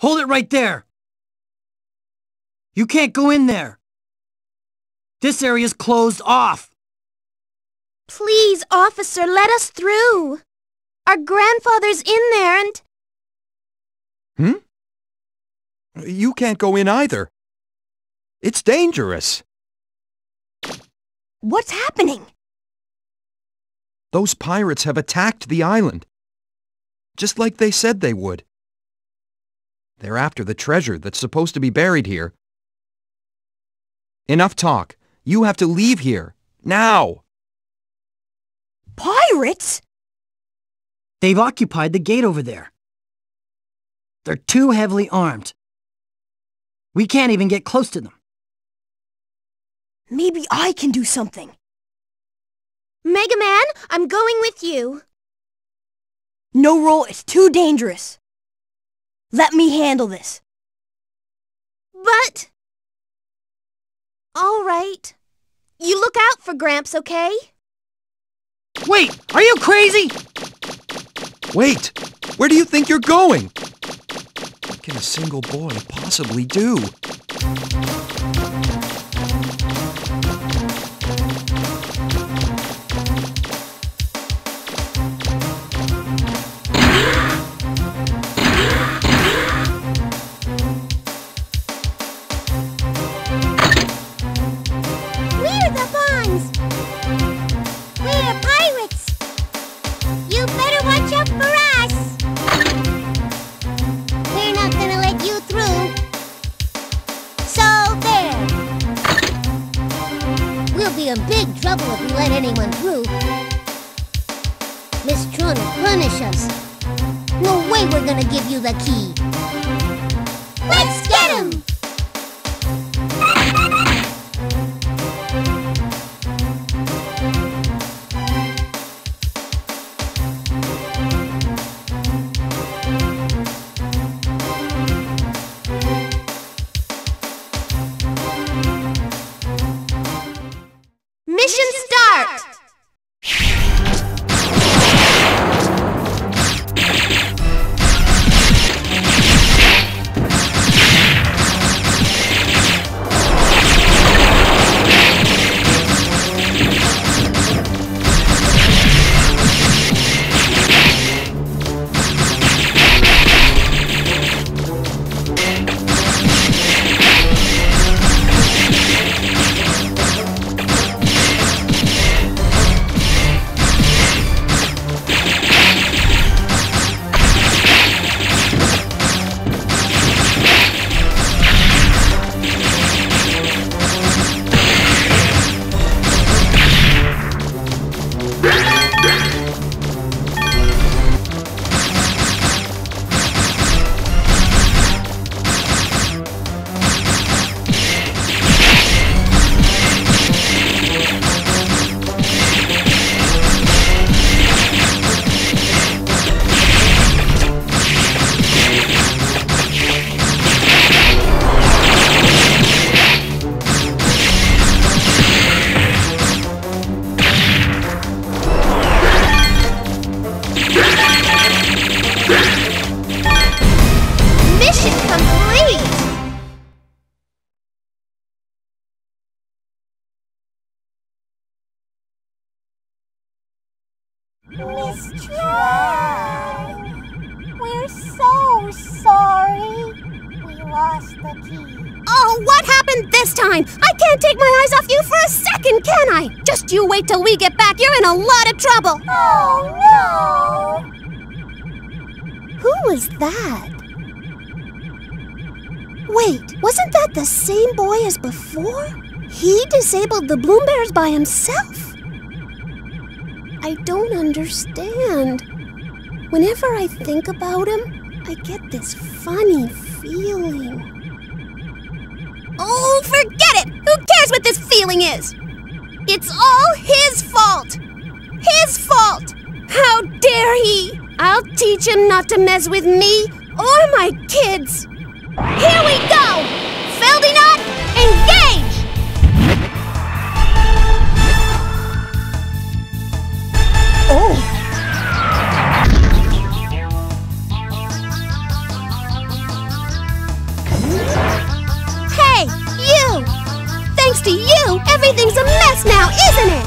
Hold it right there! You can't go in there! This area's closed off! Please, officer, let us through! Our grandfather's in there and... You can't go in either. It's dangerous. What's happening? Those pirates have attacked the island. Just like they said they would. They're after the treasure that's supposed to be buried here. Enough talk. You have to leave here. Now! Pirates? They've occupied the gate over there. They're too heavily armed. We can't even get close to them. Maybe I can do something. Mega Man, I'm going with you. No, Roll, it's too dangerous. Let me handle this. But... all right. You look out for Gramps, okay? Wait, are you crazy? Wait, where do you think you're going? What can a single boy possibly do? We're the Bonds! We're pirates! You better watch out for us! We're not gonna let you through. So there! We'll be in big trouble if we let anyone through. Miss Tron will punish us. No way we're gonna give you the key. Let's get him! You wait till we get back, you're in a lot of trouble! Oh, no! Who was that? Wait, wasn't that the same boy as before? He disabled the bloom bears by himself? I don't understand. Whenever I think about him, I get this funny feeling. Oh, forget it! Who cares what this feeling is? It's all his fault! His fault! How dare he! I'll teach him not to mess with me or my kids! Here we go! Felding up, engage! Oh! Thanks to you, everything's a mess now, isn't it?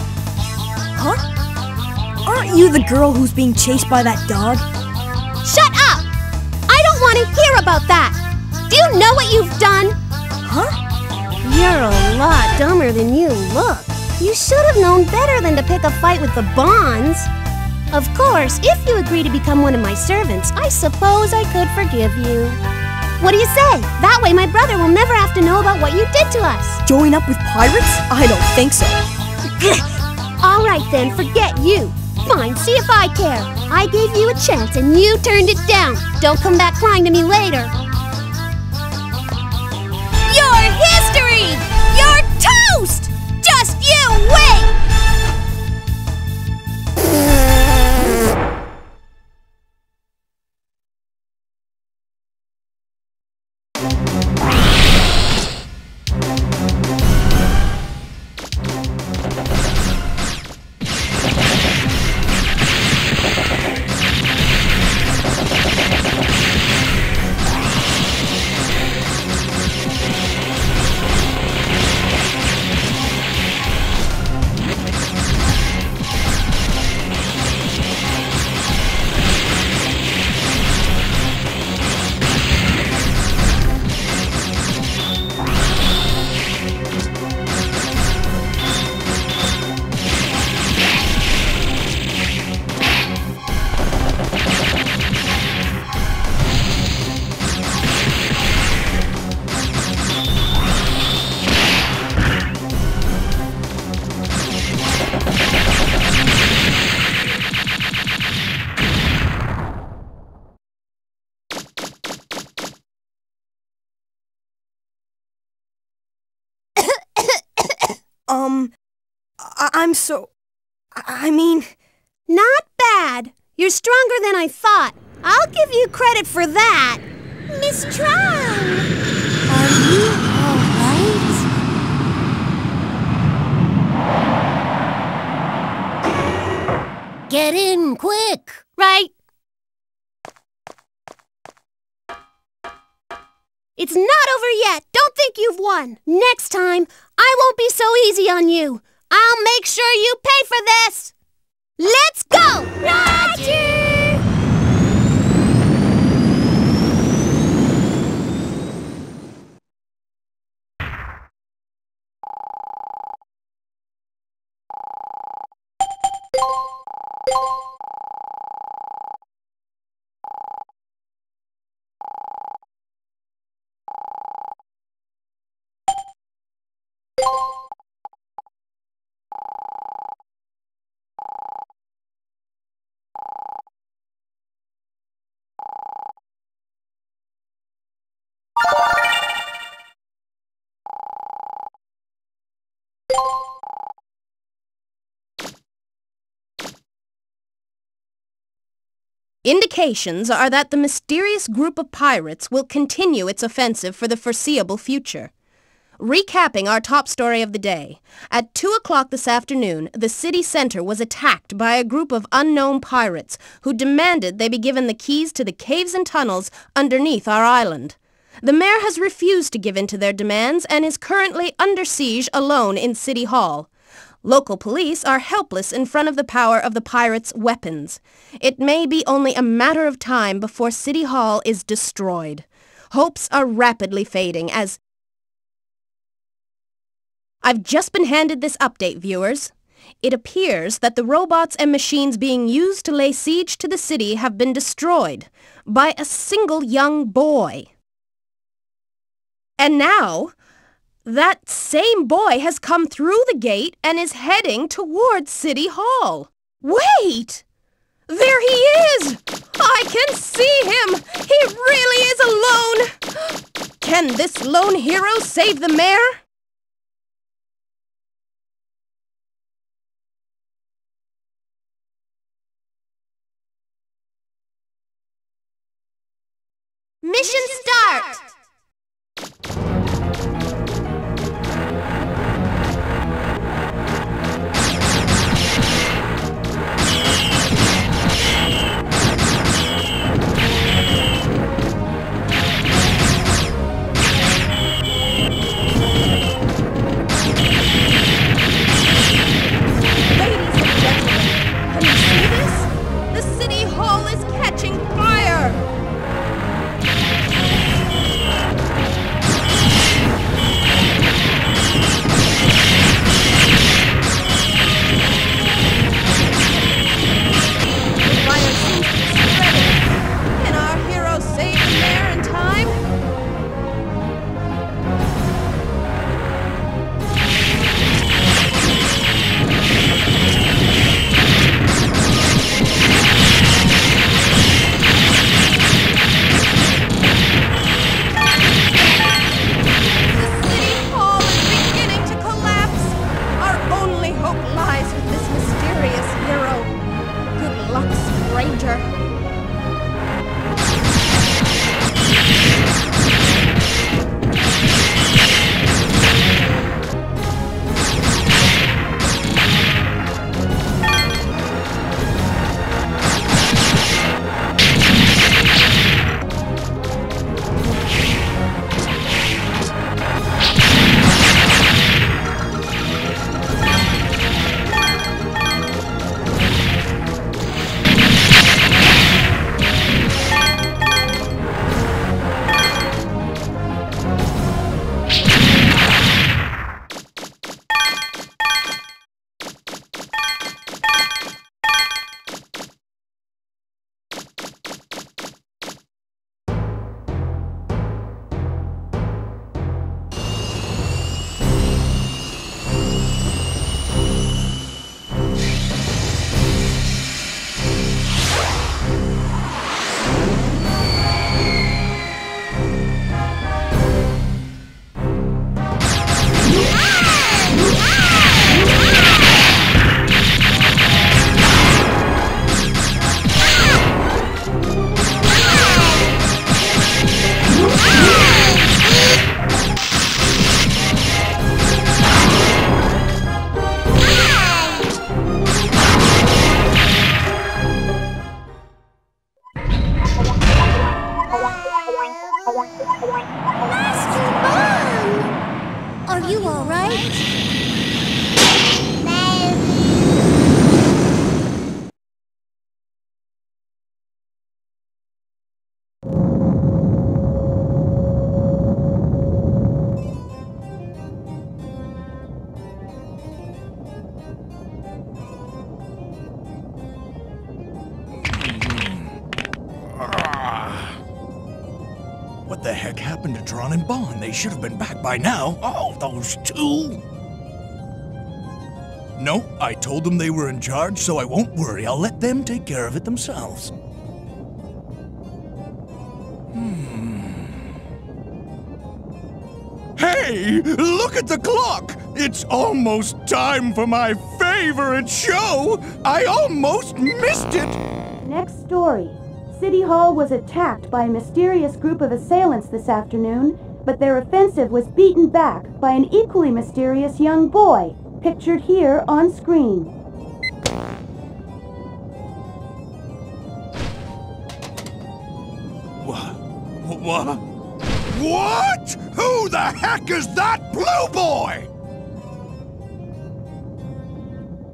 Huh? Aren't you the girl who's being chased by that dog? Shut up! I don't want to hear about that! Do you know what you've done? Huh? You're a lot dumber than you look. You should have known better than to pick a fight with the Bonds. Of course, if you agree to become one of my servants, I suppose I could forgive you. What do you say? That way my brother will never have to know about what you did to us. Join up with pirates? I don't think so. All right then, forget you. Fine, see if I care. I gave you a chance and you turned it down. Don't come back crying to me later. Your history! You're toast! Just you wait! I mean... Not bad. You're stronger than I thought. I'll give you credit for that. Miss Tron! Are you alright? Get in, quick! Right. It's not over yet. Don't think you've won. Next time, I won't be so easy on you. I'll make sure you pay for this! Let's go! Roger! Indications are that the mysterious group of pirates will continue its offensive for the foreseeable future. Recapping our top story of the day, at 2 o'clock this afternoon, the city center was attacked by a group of unknown pirates who demanded they be given the keys to the caves and tunnels underneath our island. The mayor has refused to give in to their demands and is currently under siege alone in City Hall. Local police are helpless in front of the power of the pirates' weapons. It may be only a matter of time before City Hall is destroyed. Hopes are rapidly fading as... I've just been handed this update, viewers. It appears that the robots and machines being used to lay siege to the city have been destroyed by a single young boy. And now... that same boy has come through the gate and is heading towards City Hall. Wait! There he is! I can see him! He really is alone! Can this lone hero save the mayor? Mission start! Master Bonne! Are you all right? Drawn and Bonne. They should have been back by now. Oh, those two! No, I told them they were in charge, so I won't worry. I'll let them take care of it themselves. Hey! Look at the clock! It's almost time for my favorite show! I almost missed it! Next story. City Hall was attacked by a mysterious group of assailants this afternoon, but their offensive was beaten back by an equally mysterious young boy, pictured here on screen. What? Who the heck is that blue boy?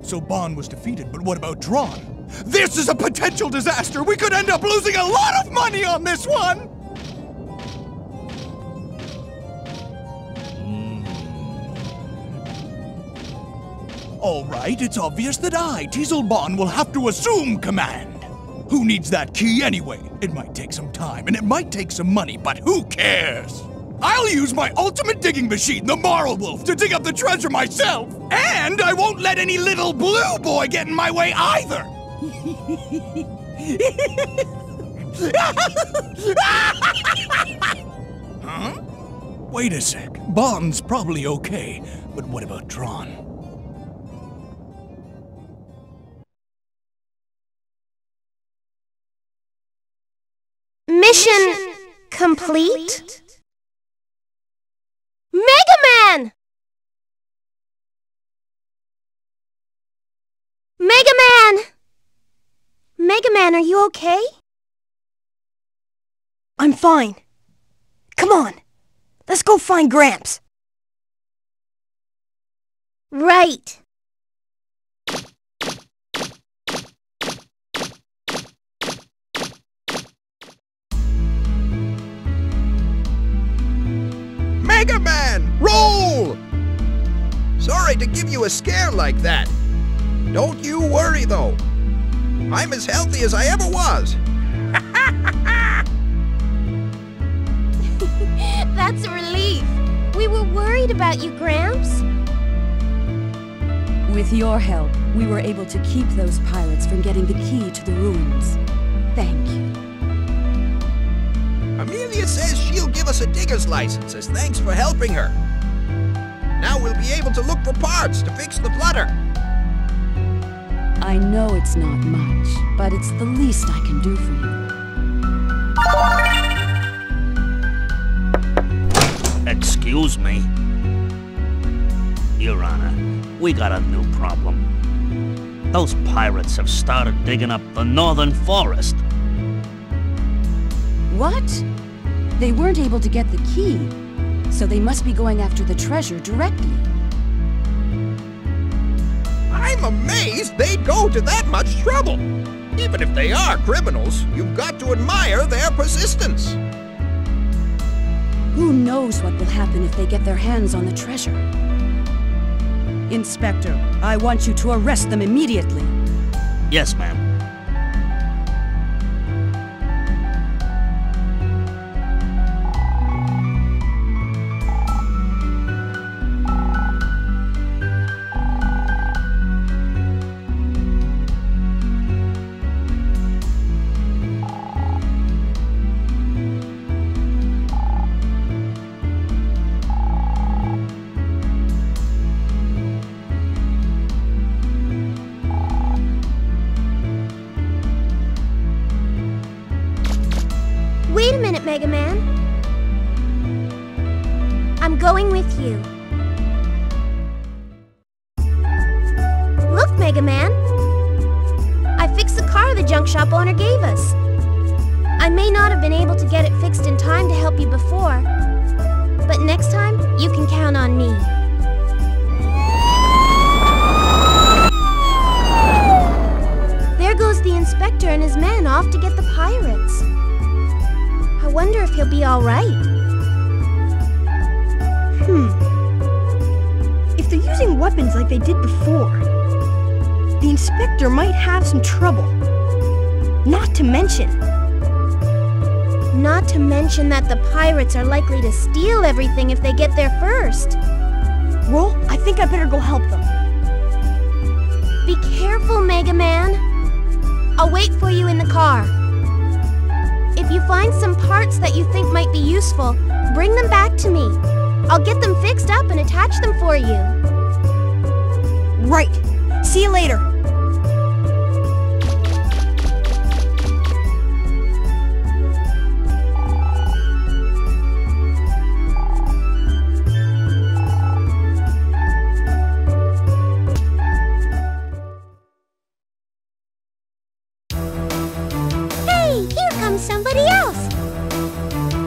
So Bonne was defeated, but what about Drawn? This is a potential disaster! We could end up losing a lot of money on this one! All right, it's obvious that I, Teisel Bonne, will have to assume command. Who needs that key anyway? It might take some time, and it might take some money, but who cares? I'll use my ultimate digging machine, the Marlwolf, to dig up the treasure myself! And I won't let any little blue boy get in my way either! Huh? Wait a sec. Bon's probably okay, but what about Tron? Mission complete? Mega Man! Mega Man! Mega Man, are you okay? I'm fine. Come on, let's go find Gramps. Right. Mega Man, roll! Sorry to give you a scare like that. Don't you worry though. I'm as healthy as I ever was. That's a relief. We were worried about you, Gramps. With your help, we were able to keep those pirates from getting the key to the ruins. Thank you. Amelia says she'll give us a digger's license as thanks for helping her. Now we'll be able to look for parts to fix the flutter. I know it's not much, but it's the least I can do for you. Excuse me. Your Honor, we got a new problem. Those pirates have started digging up the northern forest. What? They weren't able to get the key, so they must be going after the treasure directly. I'm amazed they'd go to that much trouble. Even if they are criminals, you've got to admire their persistence. Who knows what will happen if they get their hands on the treasure? Inspector, I want you to arrest them immediately. Yes, ma'am. Mega Man, I'm going with you. Look, Mega Man, I fixed the car the junk shop owner gave us. I may not have been able to get it fixed in time to help you before, but next time, you can count on me. There goes the inspector and his men off to get the pirates. I wonder if he'll be all right. If they're using weapons like they did before, the inspector might have some trouble. Not to mention that the pirates are likely to steal everything if they get there first. Roll, I think I better go help them. Be careful, Mega Man. I'll wait for you in the car. If you find some parts that you think might be useful, bring them back to me. I'll get them fixed up and attach them for you. Right. See you later. Hey, here comes somebody else.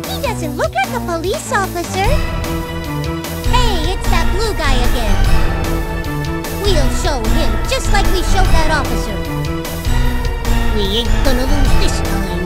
He doesn't look like a police officer. Blue guy again. We'll show him just like we showed that officer. We ain't gonna lose this time.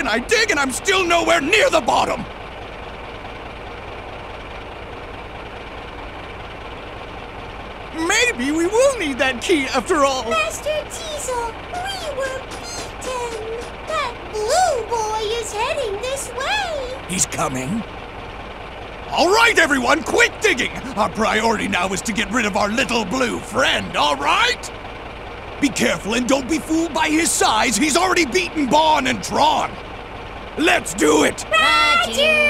and I dig, and I'm still nowhere near the bottom! Maybe we will need that key after all! Master Teisel, we were beaten! That blue boy is heading this way! He's coming! All right, everyone, quit digging! Our priority now is to get rid of our little blue friend, all right? Be careful and don't be fooled by his size. He's already beaten Bonne and Tron. Let's do it! Roger!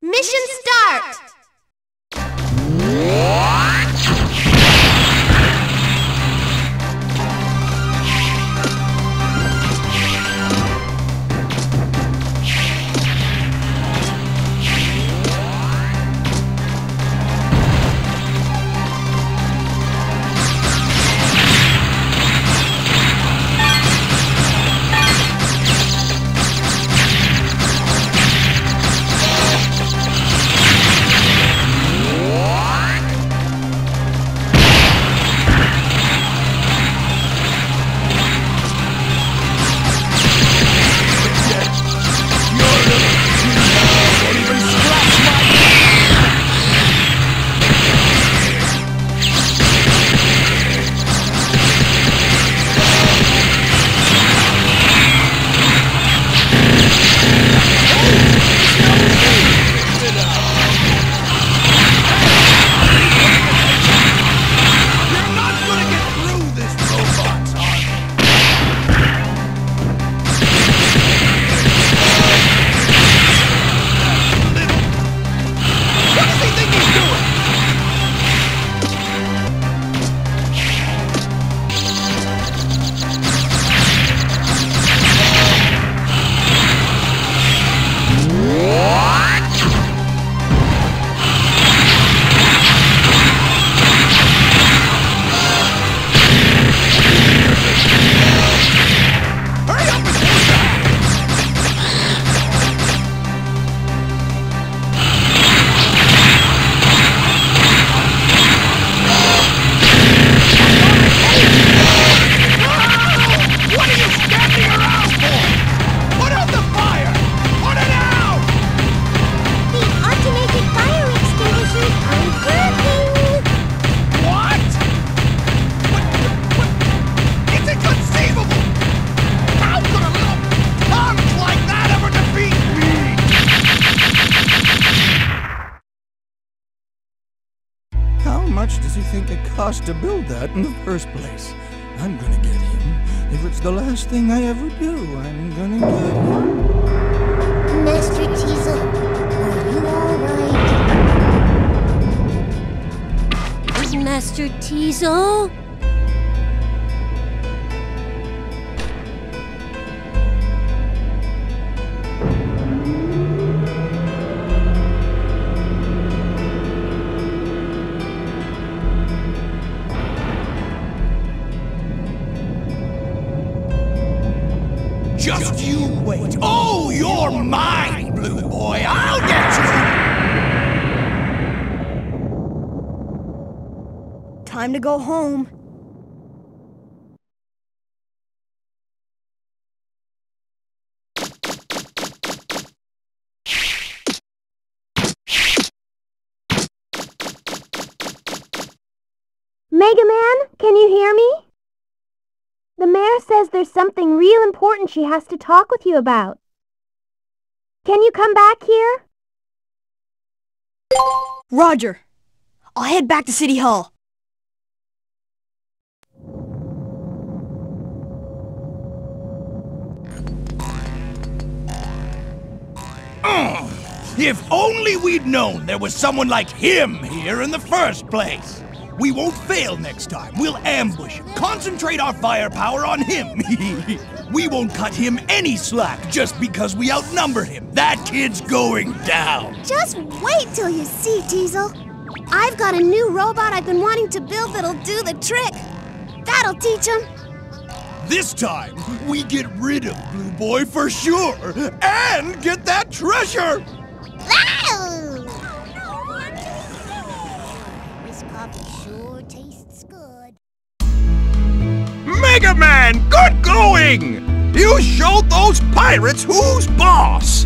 Mission start! To build that in the first place. I'm gonna get him. If it's the last thing I ever do, I'm gonna get him. Master Teisel, are you alright? Master Teisel? Time to go home. Mega Man, can you hear me? The mayor says there's something real important she has to talk with you about. Can you come back here? Roger. I'll head back to City Hall. If only we'd known there was someone like him here in the first place! We won't fail next time. We'll ambush him, concentrate our firepower on him. We won't cut him any slack just because we outnumber him. That kid's going down. Just wait till you see, Teisel. I've got a new robot I've been wanting to build that'll do the trick. That'll teach him. This time, we get rid of Blue Boy for sure, and get that treasure! This coffee sure tastes good. Mega Man, good going! You showed those pirates who's boss!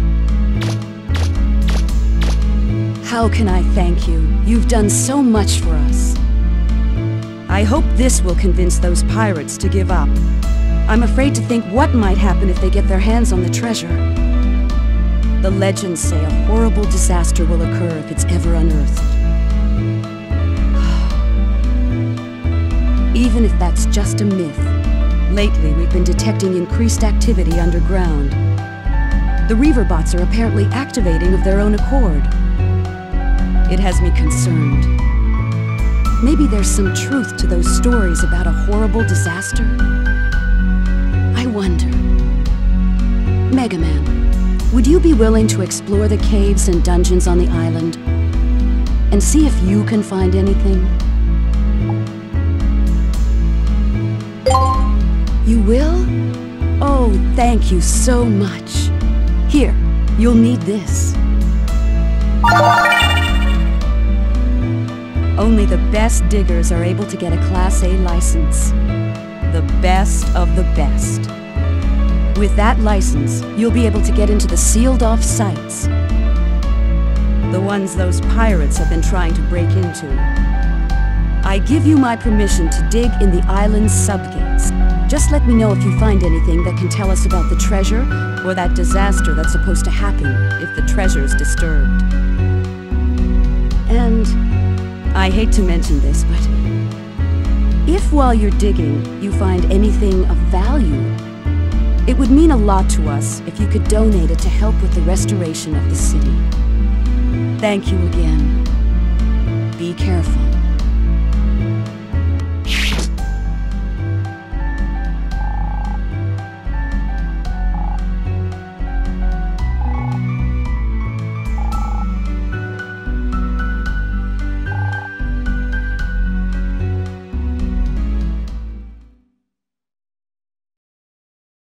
How can I thank you? You've done so much for us. I hope this will convince those pirates to give up. I'm afraid to think what might happen if they get their hands on the treasure. The legends say a horrible disaster will occur if it's ever unearthed. Even if that's just a myth, lately we've been detecting increased activity underground. The Reaverbots are apparently activating of their own accord. It has me concerned. Maybe there's some truth to those stories about a horrible disaster. I wonder. Mega Man, would you be willing to explore the caves and dungeons on the island and see if you can find anything? You will? Oh, thank you so much. Here, you'll need this. Only the best diggers are able to get a Class A license. The best of the best. With that license, you'll be able to get into the sealed-off sites. The ones those pirates have been trying to break into. I give you my permission to dig in the island's subgates. Just let me know if you find anything that can tell us about the treasure or that disaster that's supposed to happen if the treasure's disturbed. And I hate to mention this, but if while you're digging, you find anything of value, it would mean a lot to us if you could donate it to help with the restoration of the city. Thank you again. Be careful.